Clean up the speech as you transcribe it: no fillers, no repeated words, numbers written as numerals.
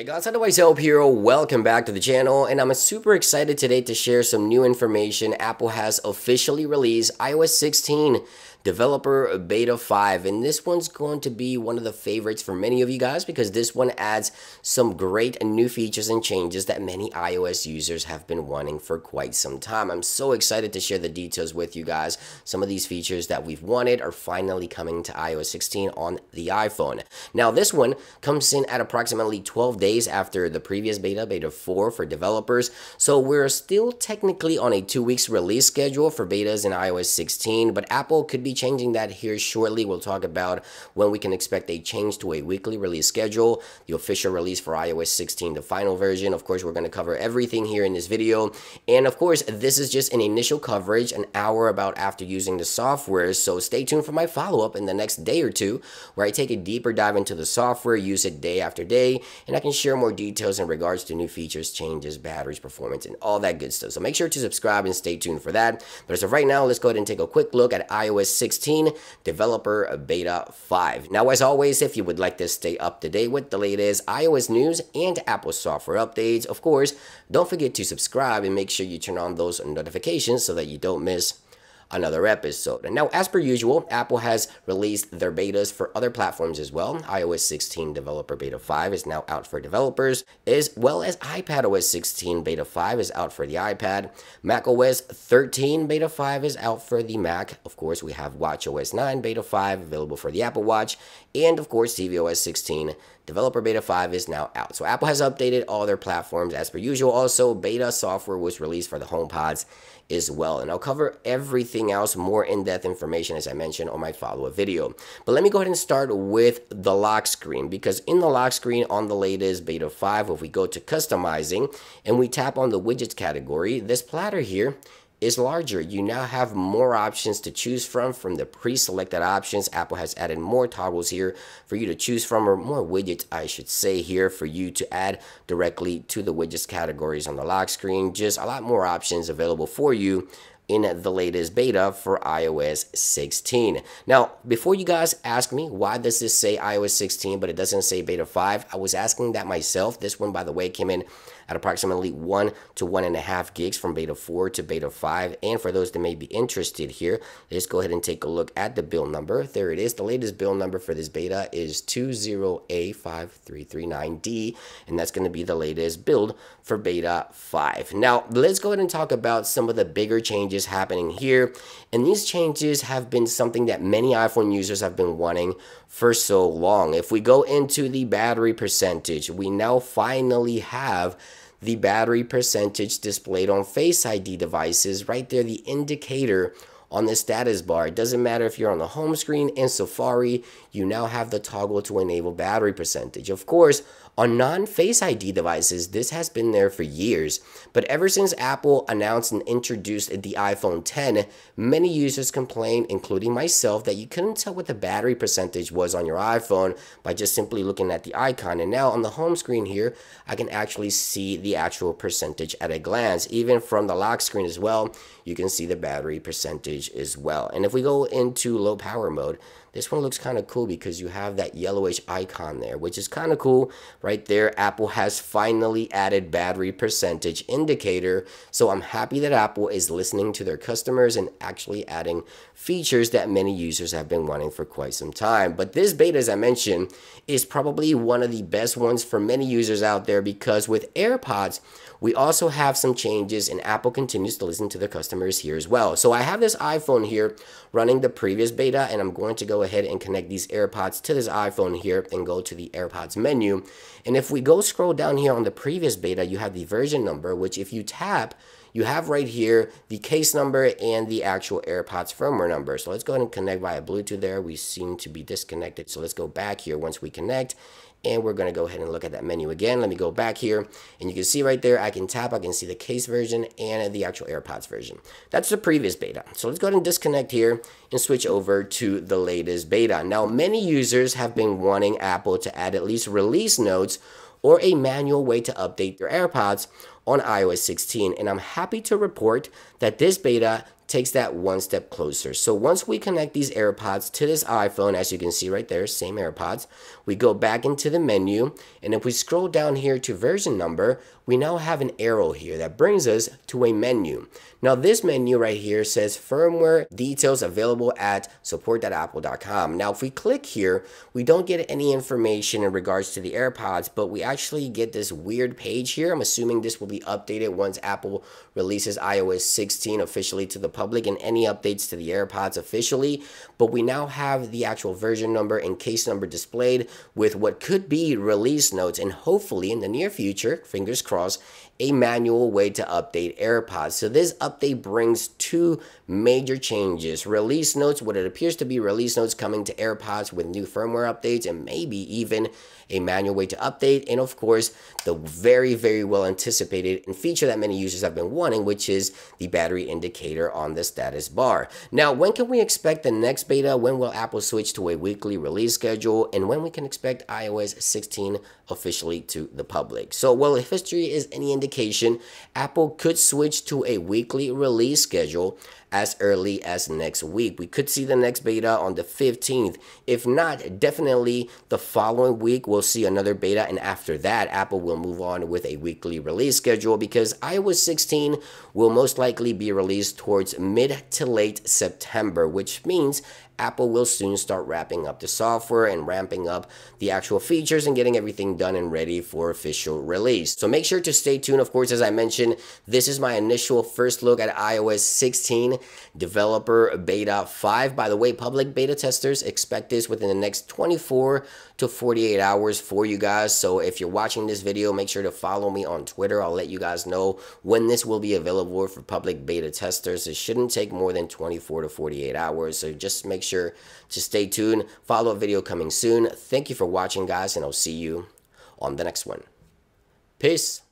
Hey guys, iDeviceHelp here, welcome back to the channel, and I'm super excited today to share some new information. Apple has officially released iOS 16 Developer Beta 5, and this one's going to be one of the favorites for many of you guys because this one adds some great new features and changes that many iOS users have been wanting for quite some time. I'm so excited to share the details with you guys. Some of these features that we've wanted are finally coming to iOS 16 on the iPhone. Now this one comes in at approximately 12 days after the previous beta, Beta 4 for developers, so we're still technically on a 2 weeks release schedule for betas in iOS 16, but Apple could be changing that here shortly. We'll talk about when we can expect a change to a weekly release schedule, the official release for iOS 16, the final version. Of course, we're going to cover everything here in this video. And of course, this is just an initial coverage, an hour about after using the software. So stay tuned for my follow-up in the next day or two, where I take a deeper dive into the software, use it day after day, and I can share more details in regards to new features, changes, batteries, performance, and all that good stuff. So make sure to subscribe and stay tuned for that. But as of right now, let's go ahead and take a quick look at iOS 16 Developer Beta 5. Now, as always, if you would like to stay up to date with the latest iOS news and Apple software updates, of course, don't forget to subscribe and make sure you turn on those notifications so that you don't miss another episode. And now, as per usual, Apple has released their betas for other platforms as well. iOS 16 Developer Beta 5 is now out for developers, as well as iPad OS 16 Beta 5 is out for the iPad. macOS 13 Beta 5 is out for the Mac. Of course, we have WatchOS 9 Beta 5 available for the Apple Watch. And of course, tvOS 16 Developer Beta 5 is now out. So Apple has updated all their platforms as per usual. Also, beta software was released for the HomePods as well. And I'll cover everything else, more in-depth information, as I mentioned on my follow-up video. But let me go ahead and start with the lock screen, because in the lock screen on the latest beta 5, if we go to customizing and we tap on the widgets category, this platter here is larger. You now have more options to choose from the pre-selected options. Apple has added more toggles here for you to choose from, or more widgets, I should say, here for you to add directly to the widgets categories on the lock screen. Just a lot more options available for you in the latest beta for iOS 16. Now, before you guys ask me, why does this say iOS 16, but it doesn't say beta 5? I was asking that myself. This one, by the way, came in at approximately 1 to 1.5 gigs from beta 4 to beta 5. And for those that may be interested here, let's go ahead and take a look at the build number. There it is. The latest build number for this beta is 20A5339D, and that's going to be the latest build for beta 5. Now, let's go ahead and talk about some of the bigger changes happening here. And these changes have been something that many iPhone users have been wanting for so long. If we go into the battery percentage, we now finally have the battery percentage displayed on Face ID devices right there, the indicator on the status bar. It doesn't matter if you're on the home screen in Safari, you now have the toggle to enable battery percentage. Of course, on non-Face ID devices, this has been there for years, but ever since Apple announced and introduced the iPhone X, many users complained, including myself, that you couldn't tell what the battery percentage was on your iPhone by just simply looking at the icon. And now on the home screen here, I can actually see the actual percentage at a glance. Even from the lock screen as well, you can see the battery percentage as well. And if we go into low power mode, this one looks kind of cool because you have that yellowish icon there, which is kind of cool right there. Apple has finally added battery percentage indicator. So I'm happy that Apple is listening to their customers and actually adding features that many users have been wanting for quite some time. But this beta, as I mentioned, is probably one of the best ones for many users out there, because with AirPods, we also have some changes, and Apple continues to listen to their customers here as well. So I have this iPhone here running the previous beta, and I'm going to go ahead and connect these AirPods to this iPhone here and go to the AirPods menu. And if we go scroll down here on the previous beta, you have the version number, which if you tap, you have right here the case number and the actual AirPods firmware number. So let's go ahead and connect via Bluetooth there. We seem to be disconnected, so let's go back here once we connect. And we're going to go ahead and look at that menu again. Let me go back here, and you can see right there, I can tap, I can see the case version and the actual AirPods version. That's the previous beta. So let's go ahead and disconnect here and switch over to the latest beta. Now, many users have been wanting Apple to add at least release notes or a manual way to update their AirPods on iOS 16, and I'm happy to report that this beta takes that one step closer. So once we connect these AirPods to this iPhone, as you can see right there, same AirPods, we go back into the menu, and if we scroll down here to version number, we now have an arrow here that brings us to a menu. Now this menu right here says firmware details available at support.apple.com. Now if we click here, we don't get any information in regards to the AirPods, but we actually get this weird page here. I'm assuming this will be updated once Apple releases iOS 16 officially to the public and any updates to the AirPods officially, but we now have the actual version number and case number displayed with what could be release notes and hopefully in the near future, fingers crossed, a manual way to update AirPods. So this update brings two major changes. Release notes, what it appears to be release notes coming to AirPods with new firmware updates and maybe even a manual way to update, and of course the very, very well anticipated and feature that many users have been wanting, which is the battery indicator on the status bar. Now, when can we expect the next beta? When will Apple switch to a weekly release schedule? And when we can expect iOS 16 officially to the public? So, well, if history is any indication, Apple could switch to a weekly release schedule as early as next week. We could see the next beta on the 15th. If not, definitely the following week we'll see another beta, and after that Apple will move on with a weekly release schedule because iOS 16 will most likely be released towards mid to late September, which means Apple will soon start wrapping up the software and ramping up the actual features and getting everything done and ready for official release. So make sure to stay tuned. Of course, as I mentioned, this is my initial first look at iOS 16 developer beta 5. By the way, public beta testers, expect this within the next 24 to 48 hours for you guys. So if you're watching this video, make sure to follow me on Twitter. I'll let you guys know when this will be available for public beta testers. It shouldn't take more than 24 to 48 hours. So just make sure to stay tuned. Follow-up video coming soon. Thank you for watching, guys, and I'll see you on the next one. Peace.